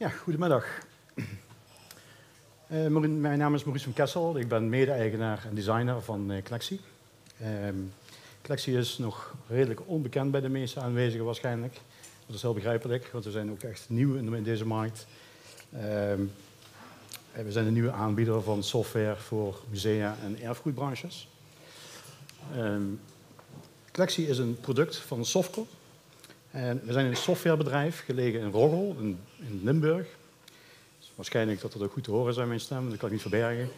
Ja, goedemiddag. Mijn naam is Maurice van Kessel. Ik ben mede-eigenaar en designer van Kleksi. Kleksi is nog redelijk onbekend bij de meeste aanwezigen waarschijnlijk. Dat is heel begrijpelijk, want we zijn ook echt nieuw in deze markt. We zijn een nieuwe aanbieder van software voor musea en erfgoedbranches. Kleksi is een product van Softcoop. En we zijn een softwarebedrijf gelegen in Roggel, in Limburg. Dus waarschijnlijk dat het ook goed te horen is aan mijn stem, dat kan ik niet verbergen.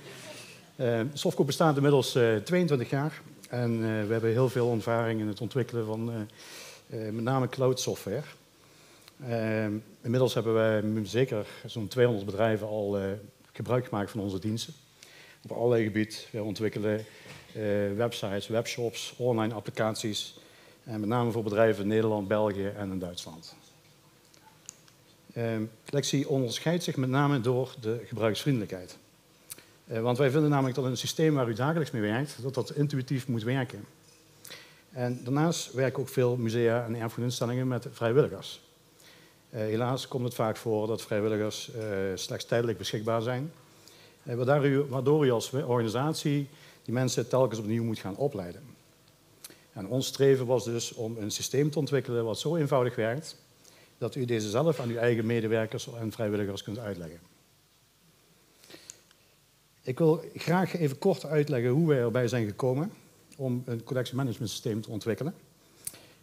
Softcoop bestaat inmiddels 22 jaar. En we hebben heel veel ervaring in het ontwikkelen van met name cloud software. Inmiddels hebben wij zeker zo'n 200 bedrijven al gebruik gemaakt van onze diensten. Op allerlei gebieden. Wij ontwikkelen websites, webshops, online applicaties. En met name voor bedrijven in Nederland, België en in Duitsland. Kleksi onderscheidt zich met name door de gebruiksvriendelijkheid. Want wij vinden namelijk dat een systeem waar u dagelijks mee werkt, dat intuïtief moet werken. En daarnaast werken ook veel musea en erfgoedinstellingen met vrijwilligers. Helaas komt het vaak voor dat vrijwilligers slechts tijdelijk beschikbaar zijn. Waardoor u als organisatie die mensen telkens opnieuw moet gaan opleiden. En ons streven was dus om een systeem te ontwikkelen wat zo eenvoudig werkt, dat u deze zelf aan uw eigen medewerkers en vrijwilligers kunt uitleggen. Ik wil graag even kort uitleggen hoe wij erbij zijn gekomen om een collectiemanagementsysteem te ontwikkelen.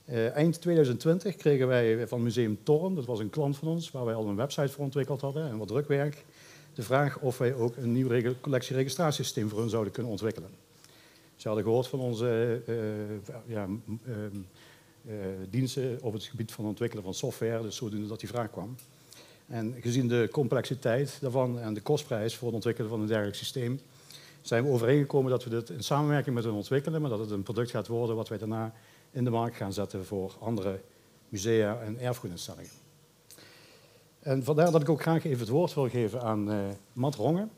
Eind 2020 kregen wij van Museum Thorn, dat was een klant van ons, waar wij al een website voor ontwikkeld hadden en wat drukwerk, de vraag of wij ook een nieuw collectieregistratiesysteem voor hun zouden kunnen ontwikkelen. Ze hadden gehoord van onze diensten op het gebied van het ontwikkelen van software, dus zodoende dat die vraag kwam. En gezien de complexiteit daarvan en de kostprijs voor het ontwikkelen van een dergelijk systeem, zijn we overeengekomen dat we dit in samenwerking met hen ontwikkelen, maar dat het een product gaat worden wat wij daarna in de markt gaan zetten voor andere musea en erfgoedinstellingen. En vandaar dat ik ook graag even het woord wil geven aan Mat Rongen.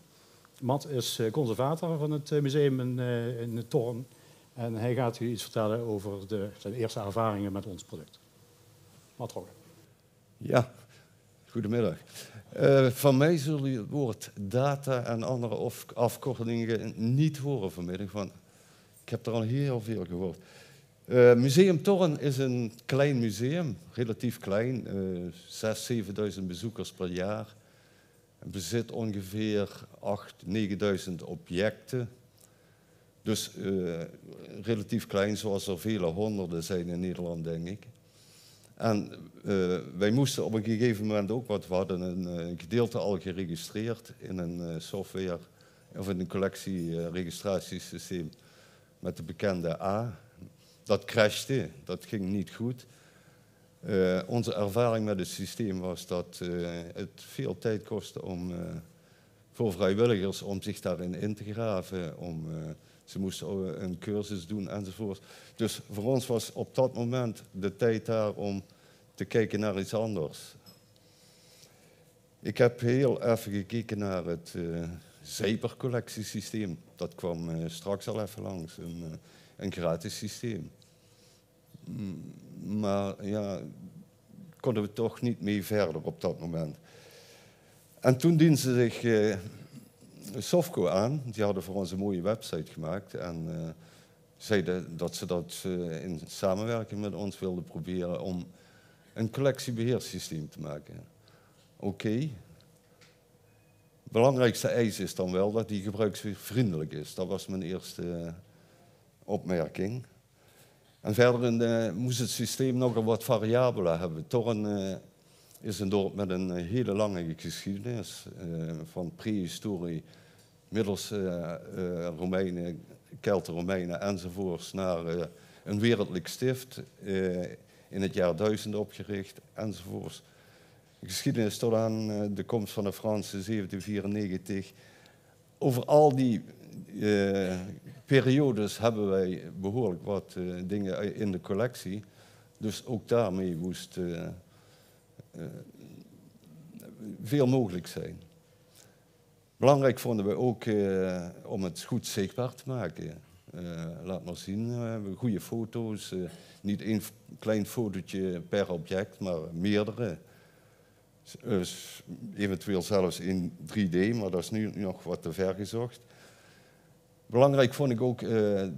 Mat is conservator van het museum in Thorn en hij gaat u iets vertellen over zijn eerste ervaringen met ons product. Mat Rongen. Ja, goedemiddag. Van mij zullen jullie het woord data en andere afkortingen niet horen vanmiddag, want ik heb er al heel veel gehoord. Museum Thorn is een klein museum, relatief klein, 6.000-7.000 bezoekers per jaar. Het bezit ongeveer 8.000-9.000 objecten. Dus relatief klein, zoals er vele honderden zijn in Nederland, denk ik. En wij moesten op een gegeven moment ook, want we hadden een gedeelte al geregistreerd in een software of in een collectieregistratiesysteem met de bekende A. Dat crashte, dat ging niet goed. Onze ervaring met het systeem was dat het veel tijd kostte om, voor vrijwilligers om zich daarin in te graven. Ze moesten een cursus doen enzovoort. Dus voor ons was op dat moment de tijd daar om te kijken naar iets anders. Ik heb heel even gekeken naar het zijpercollectiesysteem. Dat kwam straks al even langs, een gratis systeem. Maar ja, konden we toch niet mee verder op dat moment. En toen dienden ze zich Softcoop aan. Die hadden voor ons een mooie website gemaakt en zeiden dat ze dat in samenwerking met ons wilden proberen om een collectiebeheersysteem te maken. Oké. Belangrijkste eis is dan wel dat die gebruiksvriendelijk is. Dat was mijn eerste opmerking. En verder moest het systeem nogal wat variabelen hebben. Thorn is een dorp met een hele lange geschiedenis. Van prehistorie, middels Romeinen, Kelten-Romeinen enzovoorts, naar een wereldlijk stift in het jaar 1000 opgericht enzovoorts. De geschiedenis tot aan de komst van de Fransen 1794. Over al die periodes hebben wij behoorlijk wat dingen in de collectie. Dus ook daarmee moest veel mogelijk zijn. Belangrijk vonden we ook om het goed zichtbaar te maken. Laat maar zien, goede foto's. Niet één klein fotootje per object, maar meerdere. eventueel zelfs in 3D, maar dat is nu nog wat te ver gezocht. Belangrijk vond ik ook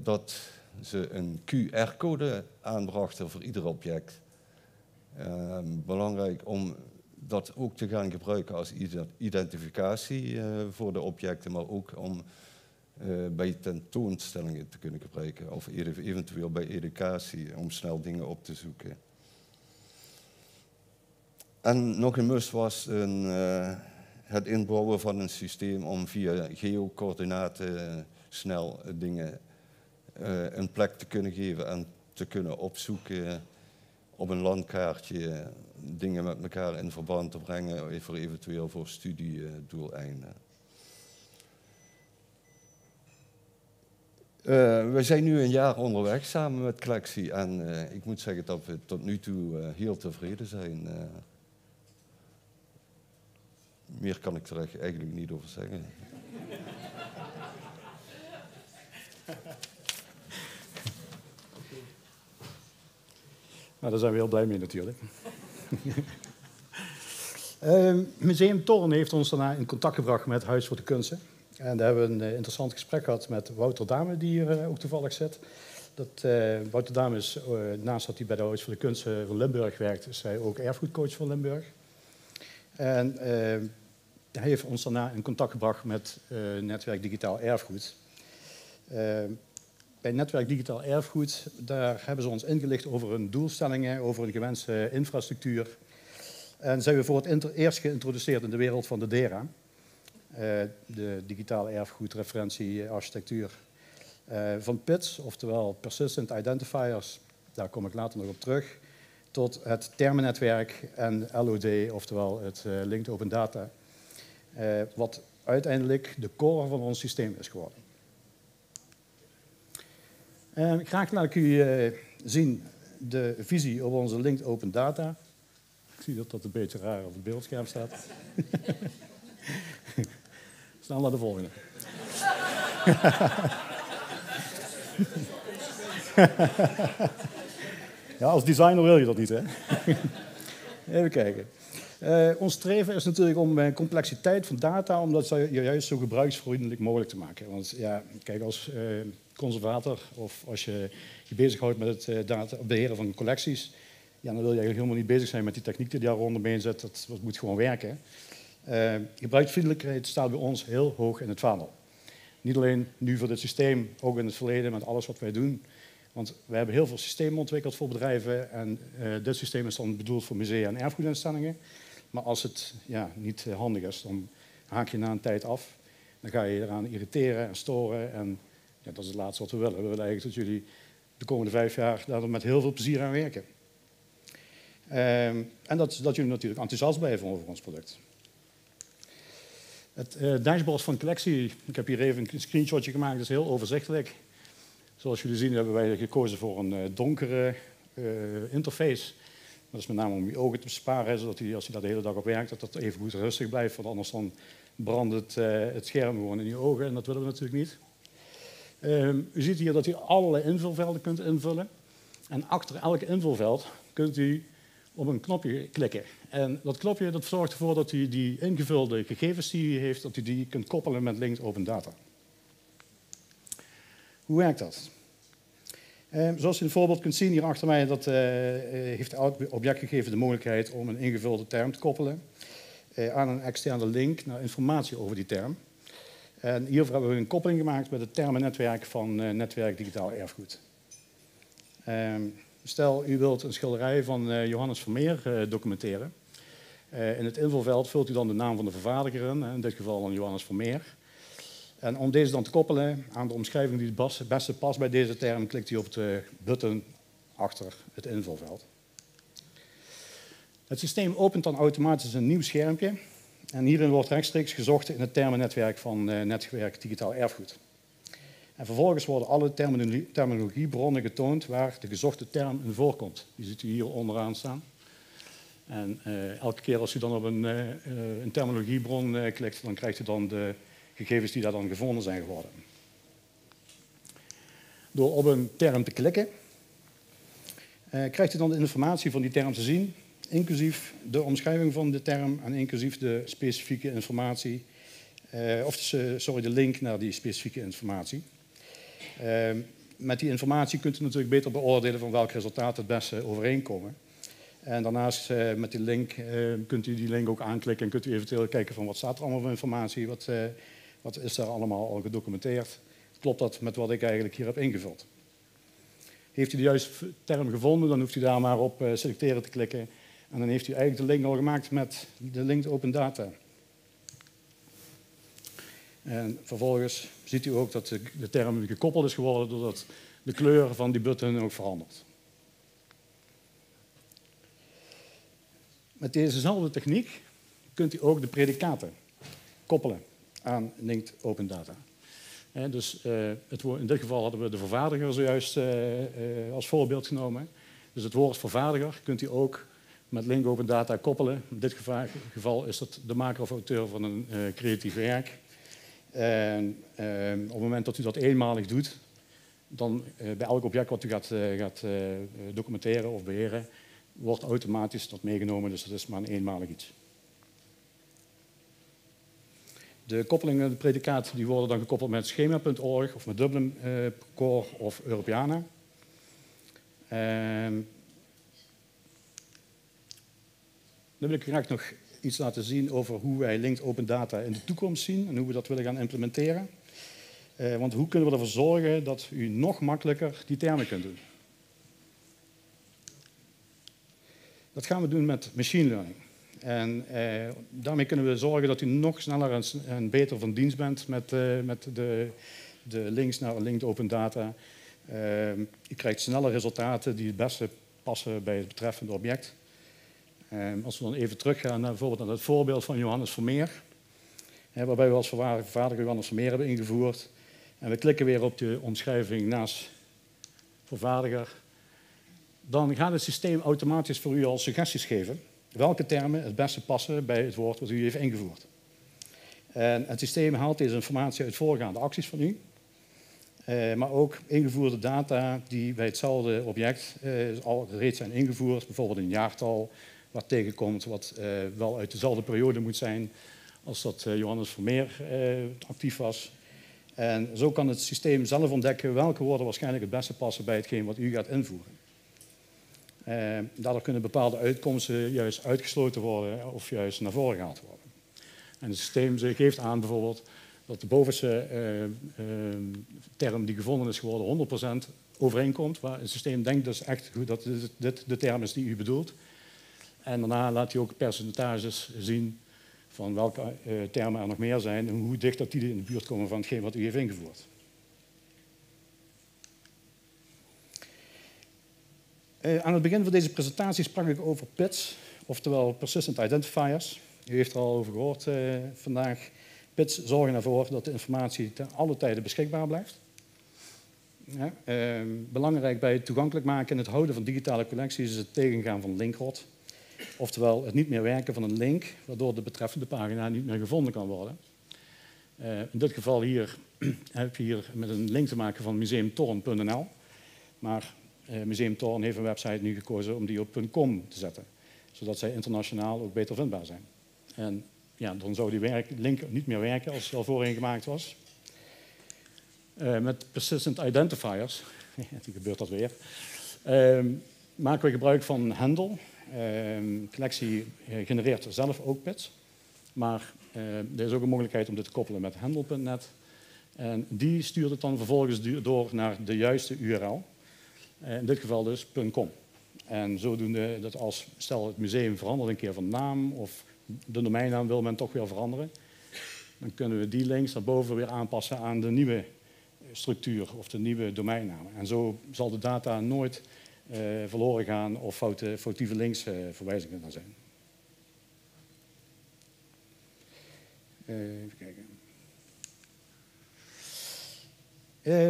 dat ze een QR-code aanbrachten voor ieder object. Belangrijk om dat ook te gaan gebruiken als identificatie voor de objecten, maar ook om bij tentoonstellingen te kunnen gebruiken of eventueel bij educatie om snel dingen op te zoeken. En nog een must was het inbouwen van een systeem om via geocoördinaten snel dingen een plek te kunnen geven en te kunnen opzoeken op een landkaartje, dingen met elkaar in verband te brengen voor eventueel voor studiedoeleinden. We zijn nu een jaar onderweg samen met Kleksi en ik moet zeggen dat we tot nu toe heel tevreden zijn. Meer kan ik er eigenlijk niet over zeggen. Nou, daar zijn we heel blij mee natuurlijk. Museum Thorn heeft ons daarna in contact gebracht met Huis voor de Kunsten. En daar hebben we een interessant gesprek gehad met Wouter Damme, die hier ook toevallig zit. Wouter Damme is, naast dat hij bij de Huis voor de Kunsten van Limburg werkt, is hij ook erfgoedcoach van Limburg. En hij heeft ons daarna in contact gebracht met Netwerk Digitaal Erfgoed. Bij Netwerk Digitaal Erfgoed, daar hebben ze ons ingelicht over hun doelstellingen, over hun gewenste infrastructuur. En zijn we voor het eerst geïntroduceerd in de wereld van de DERA. De digitale erfgoedreferentie architectuur van PITS, oftewel Persistent Identifiers, daar kom ik later nog op terug, tot het Termennetwerk en LOD, oftewel het Linked Open Data, wat uiteindelijk de core van ons systeem is geworden. Graag laat ik u zien de visie op onze Linked Open Data. Ik zie dat dat een beetje raar op het beeldscherm staat. Snel naar de volgende. Ja, als designer wil je dat niet, hè? Even kijken. Ons streven is natuurlijk om complexiteit van data, om dat juist zo gebruiksvriendelijk mogelijk te maken. Want ja, kijk, als conservator of als je je bezighoudt met het beheren van collecties, ja, dan wil je eigenlijk helemaal niet bezig zijn met die techniek die daar rondomheen zit. Dat moet gewoon werken. Gebruiksvriendelijkheid staat bij ons heel hoog in het vaandel. Niet alleen nu voor dit systeem, ook in het verleden met alles wat wij doen. Want we hebben heel veel systemen ontwikkeld voor bedrijven en dit systeem is dan bedoeld voor musea en erfgoedinstellingen. Maar als het niet handig is, dan haak je na een tijd af. Dan ga je eraan irriteren en storen en ja, dat is het laatste wat we willen. We willen eigenlijk dat jullie de komende 5 jaar daar met heel veel plezier aan werken. En dat jullie natuurlijk enthousiast blijven over ons product. Het dashboard van Kleksi, ik heb hier even een screenshotje gemaakt, dat is heel overzichtelijk. Zoals jullie zien hebben wij gekozen voor een donkere interface. Dat is met name om je ogen te besparen, zodat als je daar de hele dag op werkt, dat dat even goed rustig blijft. Want anders dan brandt het scherm gewoon in je ogen en dat willen we natuurlijk niet. U ziet hier dat u allerlei invulvelden kunt invullen. En achter elk invulveld kunt u op een knopje klikken. En dat knopje dat zorgt ervoor dat u die ingevulde gegevens die u heeft, dat u die kunt koppelen met Linked Open Data. Hoe werkt dat? Zoals u bijvoorbeeld kunt zien hier achter mij, dat heeft elk objectgegeven de mogelijkheid om een ingevulde term te koppelen aan een externe link naar informatie over die term. En hiervoor hebben we een koppeling gemaakt met het termennetwerk van Netwerk Digitaal Erfgoed. Stel, u wilt een schilderij van Johannes Vermeer documenteren. In het invulveld vult u dan de naam van de vervaardiger in, in dit geval dan Johannes Vermeer. En om deze dan te koppelen aan de omschrijving die het beste past bij deze term, klikt u op de button achter het invulveld. Het systeem opent dan automatisch een nieuw schermpje. En hierin wordt rechtstreeks gezocht in het termennetwerk van Netwerk Digitaal Erfgoed. En vervolgens worden alle terminologiebronnen getoond waar de gezochte term in voorkomt. Die ziet u hier onderaan staan. En elke keer als u dan op een terminologiebron klikt, dan krijgt u dan de gegevens die daar dan gevonden zijn geworden. Door op een term te klikken, krijgt u dan de informatie van die term te zien. inclusief de omschrijving van de term en inclusief de specifieke informatie, de link naar die specifieke informatie. Met die informatie kunt u natuurlijk beter beoordelen van welk resultaat het beste overeenkomen. En daarnaast met die link kunt u die link ook aanklikken en kunt u eventueel kijken van wat staat er allemaal voor informatie, wat is daar allemaal al gedocumenteerd. Klopt dat met wat ik eigenlijk hier heb ingevuld? Heeft u de juiste term gevonden, dan hoeft u daar maar op selecteren te klikken. En dan heeft u eigenlijk de link al gemaakt met de link open data. En vervolgens ziet u ook dat de term gekoppeld is geworden doordat de kleur van die button ook verandert. Met dezezelfde techniek kunt u ook de predicaten koppelen aan linked open data. In dit geval hadden we de vervaardiger zojuist als voorbeeld genomen. Dus het woord vervaardiger kunt u ook met link open data koppelen. In dit geval is dat de maker of auteur van een creatief werk. En op het moment dat u dat eenmalig doet, dan bij elk object wat u gaat documenteren of beheren, wordt automatisch dat meegenomen, dus dat is maar een eenmalig iets. De koppelingen, de predicaten, die worden dan gekoppeld met schema.org of met Dublin Core of Europeana. Dan wil ik graag nog iets laten zien over hoe wij linked open data in de toekomst zien en hoe we dat willen gaan implementeren. Want hoe kunnen we ervoor zorgen dat u nog makkelijker die termen kunt doen? Dat gaan we doen met machine learning. En daarmee kunnen we zorgen dat u nog sneller en beter van dienst bent met de links naar linked open data. U krijgt snelle resultaten die het beste passen bij het betreffende object. Als we dan even teruggaan naar bijvoorbeeld naar het voorbeeld van Johannes Vermeer, waarbij we als vervaardiger Johannes Vermeer hebben ingevoerd. En we klikken weer op de omschrijving naast vervaardiger. Dan gaat het systeem automatisch voor u al suggesties geven welke termen het beste passen bij het woord wat u heeft ingevoerd. En het systeem haalt deze informatie uit voorgaande acties van u, maar ook ingevoerde data die bij hetzelfde object al reeds zijn ingevoerd, bijvoorbeeld een jaartal wat tegenkomt, wat wel uit dezelfde periode moet zijn als dat Johannes Vermeer actief was. En zo kan het systeem zelf ontdekken welke woorden waarschijnlijk het beste passen bij hetgeen wat u gaat invoeren. Daardoor kunnen bepaalde uitkomsten juist uitgesloten worden of juist naar voren gehaald worden. En het systeem geeft aan bijvoorbeeld dat de bovenste term die gevonden is geworden 100% overeenkomt. Waar het systeem denkt dus echt dat dit de term is die u bedoelt. En daarna laat u ook percentages zien van welke termen er nog meer zijn en hoe dicht dat die in de buurt komen van hetgeen wat u heeft ingevoerd. Aan het begin van deze presentatie sprak ik over PITS, oftewel persistent identifiers. U heeft er al over gehoord vandaag. PITS zorgen ervoor dat de informatie ten alle tijden beschikbaar blijft. Ja, belangrijk bij het toegankelijk maken en het houden van digitale collecties is het tegengaan van linkrot. Oftewel het niet meer werken van een link, waardoor de betreffende pagina niet meer gevonden kan worden. In dit geval hier heb je hier met een link te maken van museumthorn.nl. Maar Museum Thorn heeft een website nu gekozen om die op .com te zetten. Zodat zij internationaal ook beter vindbaar zijn. En ja, dan zou die link niet meer werken als het al voorheen gemaakt was. Met persistent identifiers, die gebeurt dat weer, maken we gebruik van Handle. Kleksi genereert zelf ook PITS. Maar er is ook een mogelijkheid om dit te koppelen met Handle.net. En die stuurt het dan vervolgens door naar de juiste URL. In dit geval dus .com. En zodoende dat als, stel het museum verandert een keer van naam of de domeinnaam wil men toch weer veranderen, dan kunnen we die links daarboven weer aanpassen aan de nieuwe structuur of de nieuwe domeinnaam. En zo zal de data nooit verloren gaan of foutieve links verwijzingen naar zijn. Even kijken.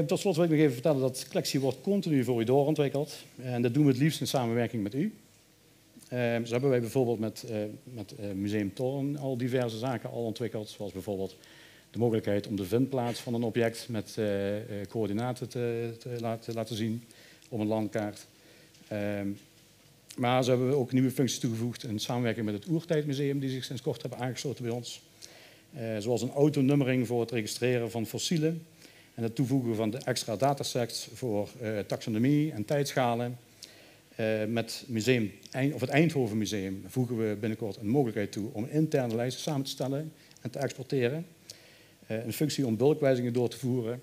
Tot slot wil ik nog even vertellen dat Kleksi wordt continu voor u doorontwikkeld. En dat doen we het liefst in samenwerking met u. Zo hebben wij bijvoorbeeld met Museum Thorn al diverse zaken al ontwikkeld. Zoals bijvoorbeeld de mogelijkheid om de vindplaats van een object met coördinaten te laten zien op een landkaart. Maar zo hebben we ook nieuwe functies toegevoegd in samenwerking met het Oertijdmuseum, die zich sinds kort hebben aangesloten bij ons. Zoals een autonummering voor het registreren van fossielen en het toevoegen van de extra datasets voor taxonomie en tijdschalen. Met museum, of het Eindhoven Museum voegen we binnenkort een mogelijkheid toe om interne lijsten samen te stellen en te exporteren. Een functie om bulkwijzigingen door te voeren.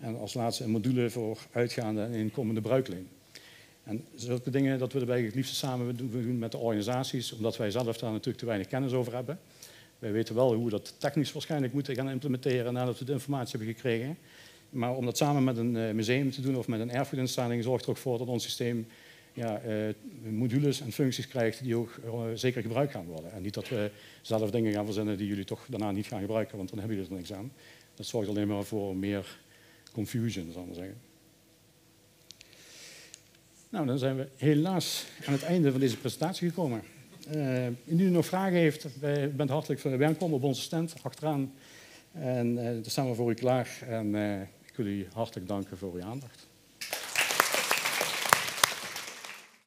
En als laatste een module voor uitgaande en inkomende bruikleen. En zulke dingen dat we erbij het liefst samen doen met de organisaties, omdat wij zelf daar natuurlijk te weinig kennis over hebben. Wij weten wel hoe we dat technisch waarschijnlijk moeten gaan implementeren nadat we de informatie hebben gekregen. Maar om dat samen met een museum te doen of met een erfgoedinstelling zorgt er ook voor dat ons systeem modules en functies krijgt die ook zeker gebruikt gaan worden. En niet dat we zelf dingen gaan verzinnen die jullie toch daarna niet gaan gebruiken, want dan hebben jullie er niks aan. Dat zorgt alleen maar voor meer confusion, zal ik maar zeggen. Nou, dan zijn we helaas aan het einde van deze presentatie gekomen. Indien u nog vragen heeft, bent hartelijk welkom op onze stand achteraan. En daar staan we voor u klaar. En ik wil u hartelijk danken voor uw aandacht.